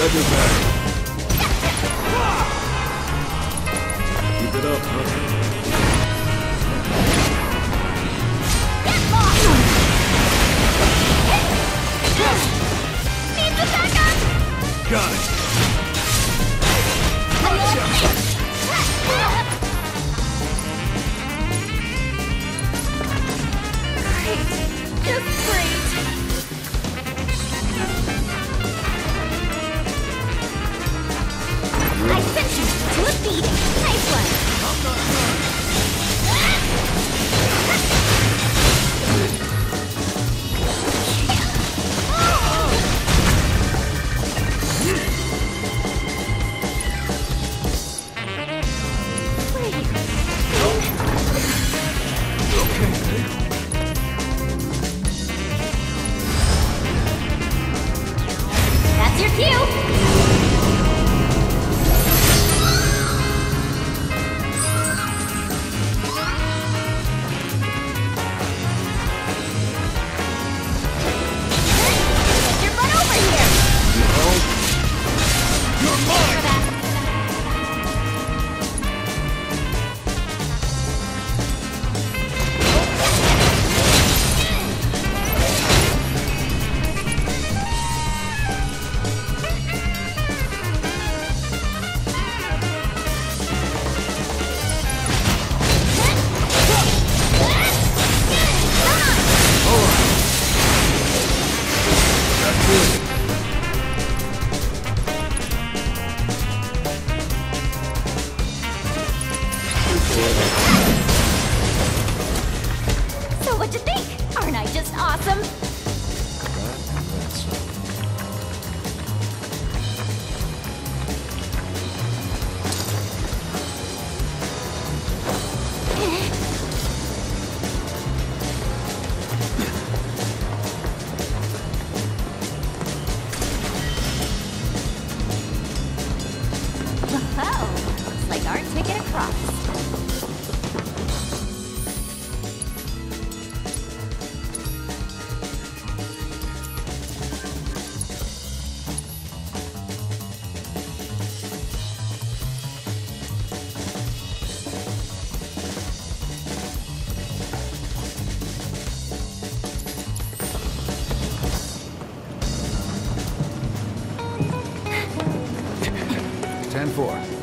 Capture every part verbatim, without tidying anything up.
Double back. Keep it up, huh? Got it. Great. Just great. I sent you to a beat. Nice one. I'm not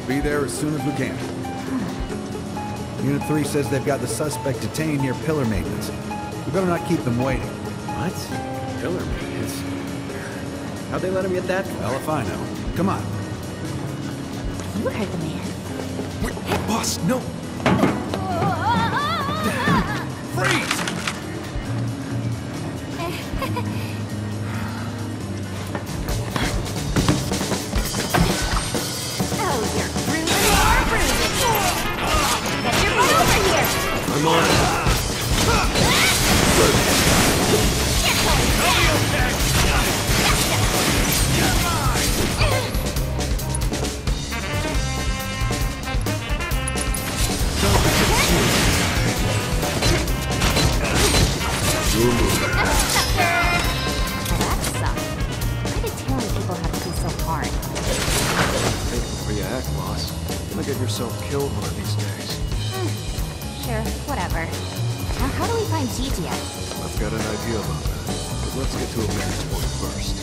be there as soon as we can. Unit three says they've got the suspect detained near pillar maintenance. We better not keep them waiting. What? Pillar maintenance? How'd they let him get that? Well, if I know. Come on. You heard the man. Wait, boss, no! Freeze! I'm on it. Why did tailing people have to be so hard? Hey, where you at, boss? You're gonna get yourself killed one of these days. Sure, whatever. Now, how do we find Gigi? I've got an idea about that, but let's get to a vantage point first.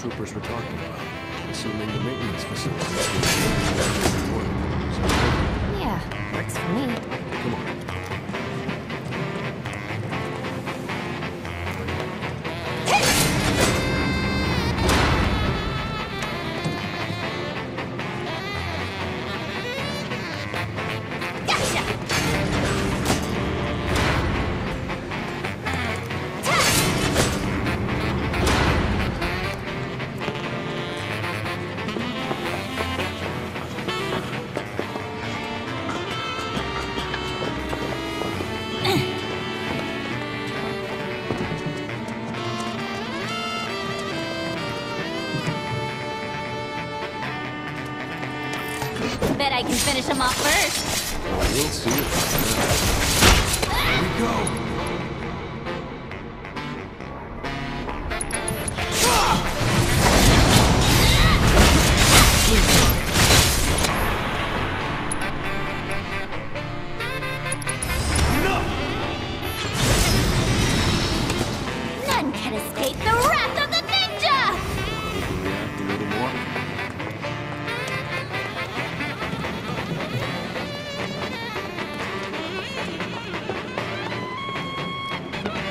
Troopers were talking about, assuming the maintenance facility is going to be important. Yeah, works for me. Come on. finish him off first. We'll see. Here we go. Enough! None can escape the wrath of the ninja! We can react a little more. Keep it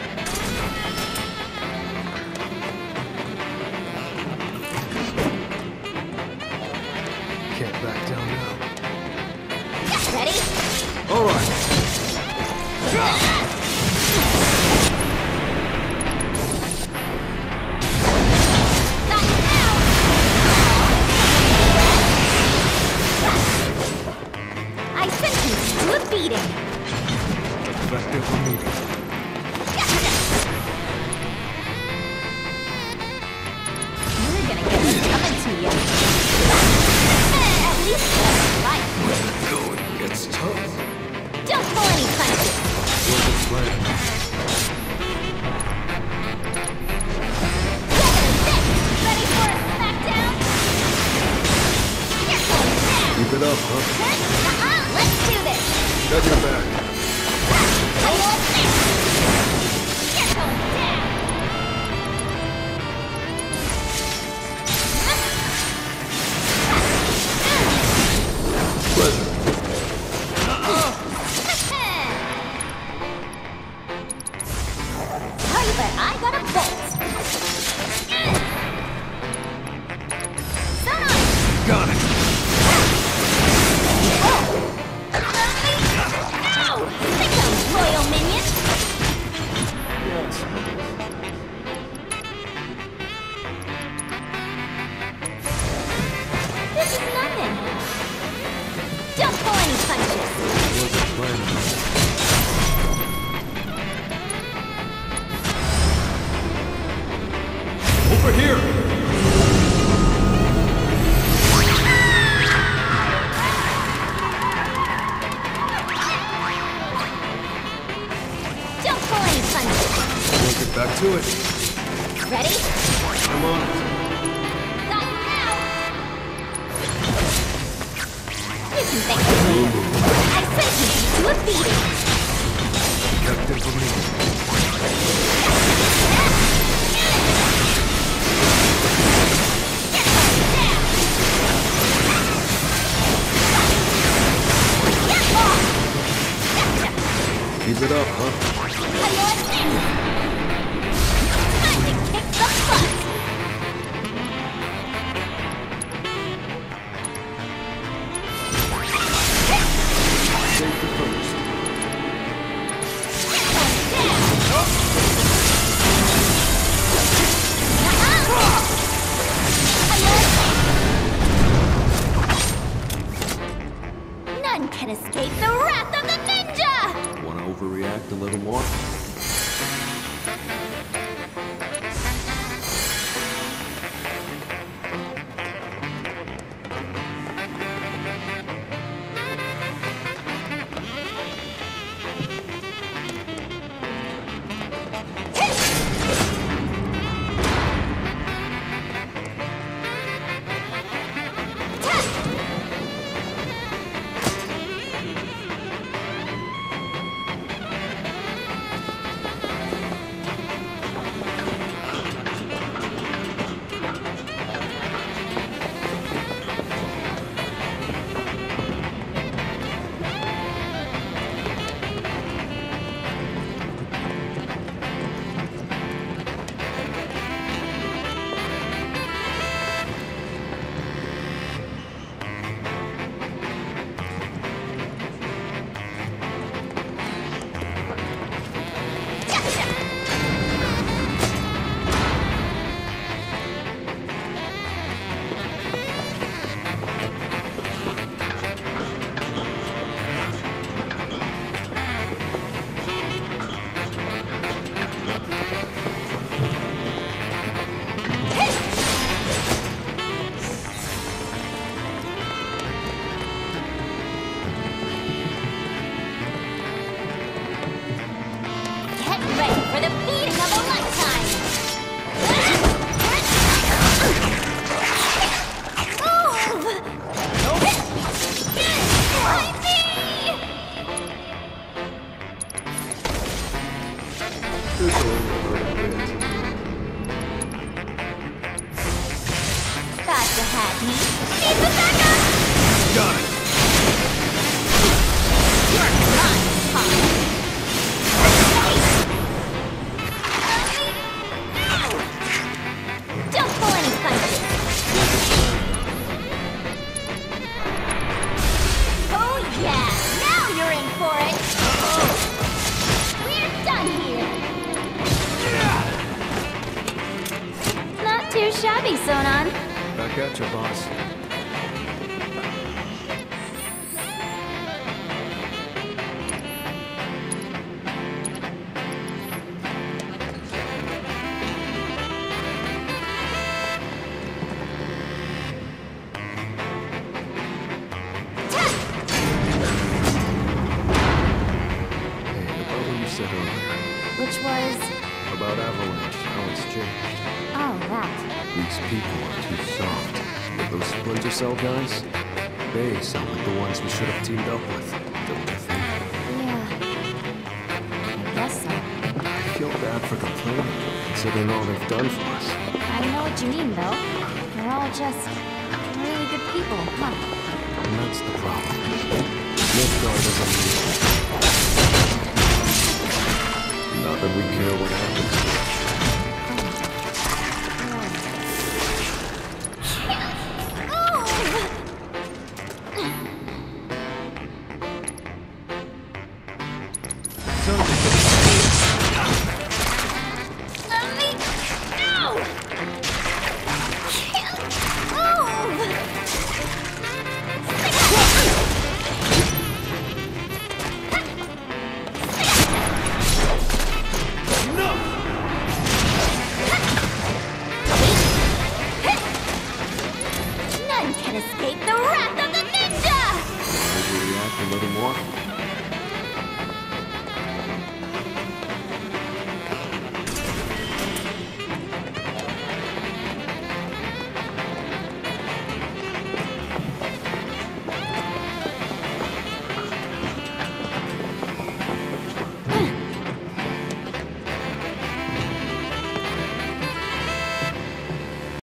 up, huh? Uh-uh, let's do this! Got your back. I know what's next! You're going down! Pleasure. Uh-uh! Tell you where I got a bolt! Sun on! Got it! Over here! Back to it. Ready? I'm on it. Got it now. You can thank me. I sent you to a beating. Effective for me. Keep it up, huh? I know it's in. Can escape the wrath of the ninja! Wanna overreact a little more? Howdy, Sonon. Back at you, boss. Which was? About Avalanche, how it's changed. Oh, that. These people are too soft. But those Splinter Cell guys, they sound like the ones we should have teamed up with, don't you think? Yeah. I guess so. I feel bad for complaining, considering all they've done for us. I know what you mean, though. They're all just really good people, huh? And that's the problem. Midgard is unbelievable. Not that we care what happens. So let me go! Move! Escape the wrath of the ninja! Would you react a little more?